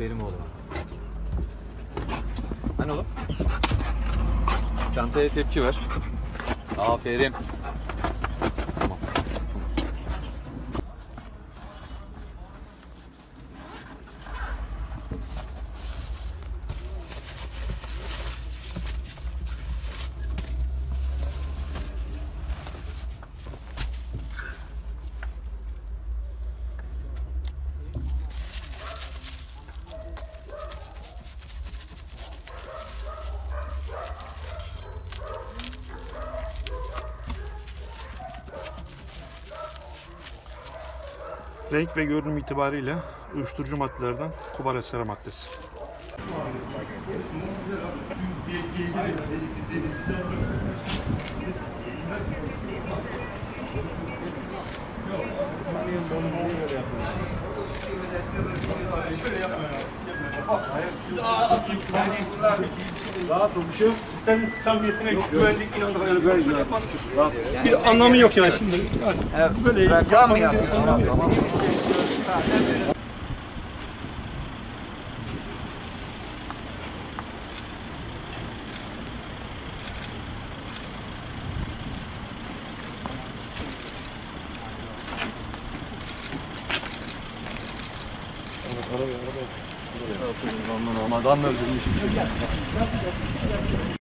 Aferin oğlum. Hani oğlum? Çantaya tepki ver. Aferin. Tamam. Renk ve görünüm itibariyle uyuşturucu maddelerden kubara sera maddesi. Rahat ol, bir şey yok. Senin samimiyetine güvendik, inandık. Yani böyle bir anlamı yok yani şimdi. Evet. Böyle yapmanın bir anlamı yok. Adamla öldürmüş.